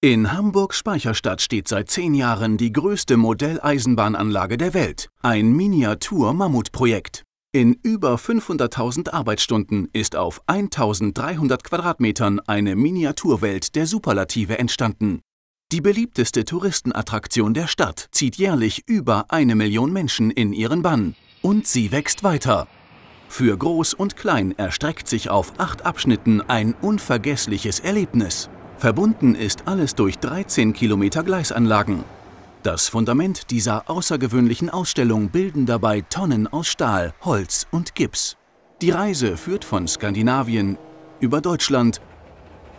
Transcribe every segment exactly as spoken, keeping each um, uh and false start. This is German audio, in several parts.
In Hamburg Speicherstadt steht seit zehn Jahren die größte Modelleisenbahnanlage der Welt, ein Miniatur-Mammutprojekt. In über fünfhunderttausend Arbeitsstunden ist auf eintausenddreihundert Quadratmetern eine Miniaturwelt der Superlative entstanden. Die beliebteste Touristenattraktion der Stadt zieht jährlich über eine Million Menschen in ihren Bann. Und sie wächst weiter. Für Groß und Klein erstreckt sich auf acht Abschnitten ein unvergessliches Erlebnis. Verbunden ist alles durch dreizehn Kilometer Gleisanlagen. Das Fundament dieser außergewöhnlichen Ausstellung bilden dabei Tonnen aus Stahl, Holz und Gips. Die Reise führt von Skandinavien über Deutschland,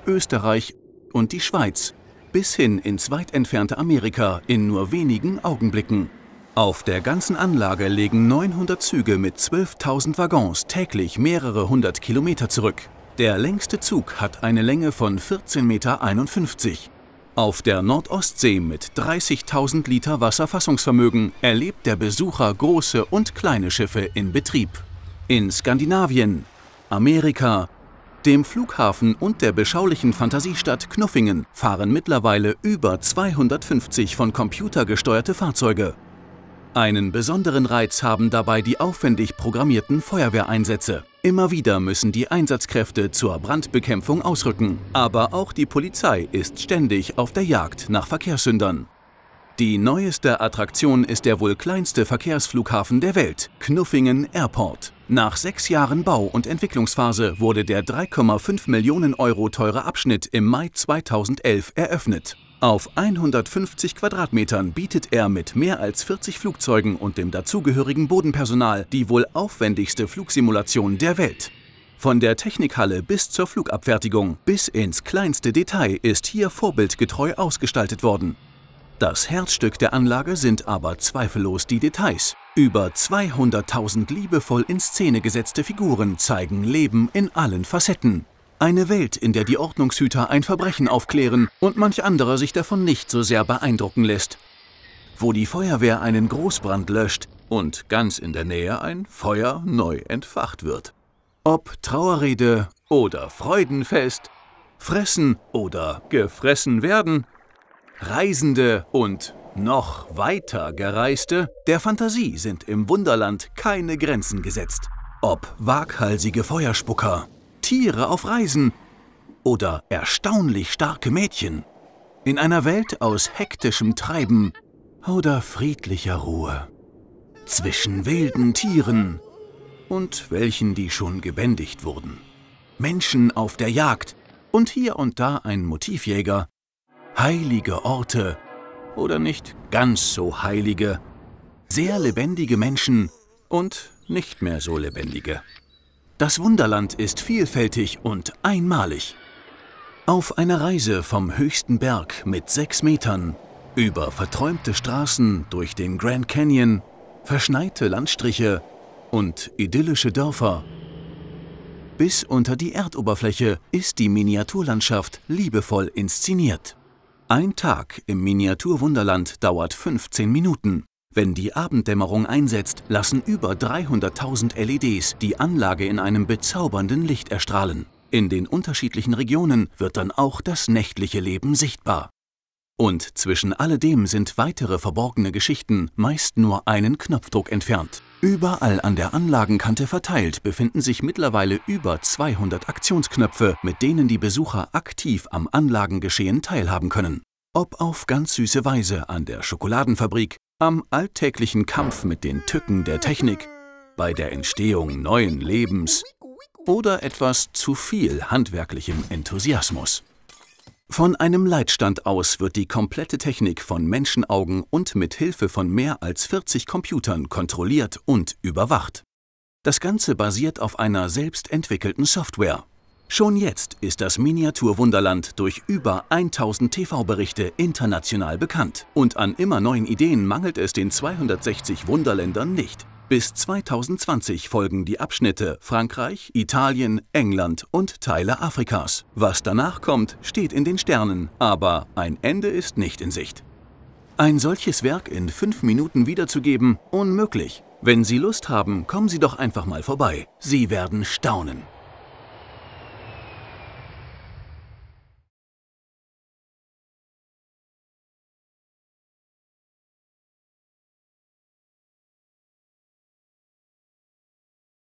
Österreich und die Schweiz bis hin ins weit entfernte Amerika in nur wenigen Augenblicken. Auf der ganzen Anlage legen neunhundert Züge mit zwölftausend Waggons täglich mehrere hundert Kilometer zurück. Der längste Zug hat eine Länge von vierzehn Komma einundfünfzig Meter. Auf der Nordostsee mit dreißigtausend Liter Wasserfassungsvermögen erlebt der Besucher große und kleine Schiffe in Betrieb. In Skandinavien, Amerika, dem Flughafen und der beschaulichen Fantasiestadt Knuffingen fahren mittlerweile über zweihundertfünfzig von Computer gesteuerte Fahrzeuge. Einen besonderen Reiz haben dabei die aufwendig programmierten Feuerwehreinsätze. Immer wieder müssen die Einsatzkräfte zur Brandbekämpfung ausrücken. Aber auch die Polizei ist ständig auf der Jagd nach Verkehrssündern. Die neueste Attraktion ist der wohl kleinste Verkehrsflughafen der Welt, Knuffingen Airport. Nach sechs Jahren Bau- und Entwicklungsphase wurde der drei Komma fünf Millionen Euro teure Abschnitt im Mai zweitausendelf eröffnet. Auf hundertfünfzig Quadratmetern bietet er mit mehr als vierzig Flugzeugen und dem dazugehörigen Bodenpersonal die wohl aufwendigste Flugsimulation der Welt. Von der Technikhalle bis zur Flugabfertigung bis ins kleinste Detail ist hier vorbildgetreu ausgestaltet worden. Das Herzstück der Anlage sind aber zweifellos die Details. Über zweihunderttausend liebevoll in Szene gesetzte Figuren zeigen Leben in allen Facetten. Eine Welt, in der die Ordnungshüter ein Verbrechen aufklären und manch anderer sich davon nicht so sehr beeindrucken lässt. Wo die Feuerwehr einen Großbrand löscht und ganz in der Nähe ein Feuer neu entfacht wird. Ob Trauerrede oder Freudenfest, Fressen oder gefressen werden, Reisende und noch weiter Gereiste, der Fantasie sind im Wunderland keine Grenzen gesetzt. Ob waghalsige Feuerspucker, Tiere auf Reisen oder erstaunlich starke Mädchen. In einer Welt aus hektischem Treiben oder friedlicher Ruhe. Zwischen wilden Tieren und welchen, die schon gebändigt wurden. Menschen auf der Jagd und hier und da ein Motivjäger. Heilige Orte oder nicht ganz so heilige. Sehr lebendige Menschen und nicht mehr so lebendige. Das Wunderland ist vielfältig und einmalig. Auf einer Reise vom höchsten Berg mit sechs Metern, über verträumte Straßen durch den Grand Canyon, verschneite Landstriche und idyllische Dörfer. Bis unter die Erdoberfläche ist die Miniaturlandschaft liebevoll inszeniert. Ein Tag im Miniatur Wunderland dauert fünfzehn Minuten. Wenn die Abenddämmerung einsetzt, lassen über dreihunderttausend L E Ds die Anlage in einem bezaubernden Licht erstrahlen. In den unterschiedlichen Regionen wird dann auch das nächtliche Leben sichtbar. Und zwischen alledem sind weitere verborgene Geschichten meist nur einen Knopfdruck entfernt. Überall an der Anlagenkante verteilt befinden sich mittlerweile über zweihundert Aktionsknöpfe, mit denen die Besucher aktiv am Anlagengeschehen teilhaben können. Ob auf ganz süße Weise an der Schokoladenfabrik, am alltäglichen Kampf mit den Tücken der Technik, bei der Entstehung neuen Lebens oder etwas zu viel handwerklichem Enthusiasmus. Von einem Leitstand aus wird die komplette Technik von Menschenaugen und mit Hilfe von mehr als vierzig Computern kontrolliert und überwacht. Das Ganze basiert auf einer selbst entwickelten Software. Schon jetzt ist das Miniatur-Wunderland durch über tausend T V-Berichte international bekannt. Und an immer neuen Ideen mangelt es den zweihundertsechzig Wunderländern nicht. Bis zweitausendzwanzig folgen die Abschnitte Frankreich, Italien, England und Teile Afrikas. Was danach kommt, steht in den Sternen, aber ein Ende ist nicht in Sicht. Ein solches Werk in fünf Minuten wiederzugeben? Unmöglich. Wenn Sie Lust haben, kommen Sie doch einfach mal vorbei. Sie werden staunen.